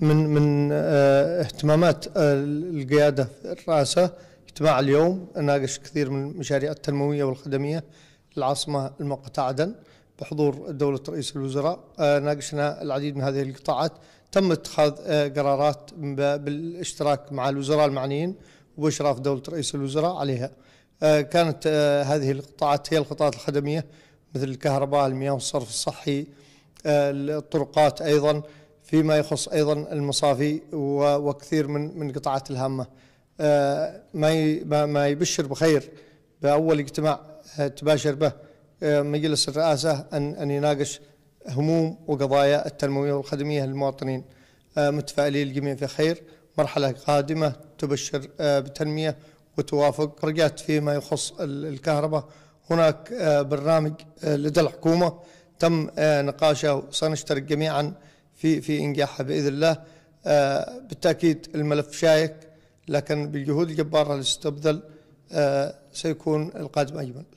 من اهتمامات القيادة في الرئاسة اجتماع اليوم ناقش كثير من المشاريع التنموية والخدمية للعاصمة المؤقتة عدن بحضور دولة رئيس الوزراء. ناقشنا العديد من هذه القطاعات، تم اتخاذ قرارات بالاشتراك مع الوزراء المعنيين وبإشراف دولة رئيس الوزراء عليها. كانت هذه القطاعات هي القطاعات الخدمية مثل الكهرباء، المياه والصرف الصحي، الطرقات، أيضا فيما يخص أيضا المصافي وكثير من القطاعات الهامة. ما يبشر بخير بأول اجتماع تباشر به مجلس الرئاسة أن يناقش هموم وقضايا التنموية والخدمية للمواطنين. متفائلين الجميع في خير، مرحلة قادمة تبشر بتنمية وتوافق. رجعت فيما يخص الكهرباء، هناك برنامج لدى الحكومة تم نقاشه وسنشترك جميعا في إنجاحه بإذن الله. بالتأكيد الملف شائك، لكن بالجهود الجبارة اللي ستبذل سيكون القادم أجمل.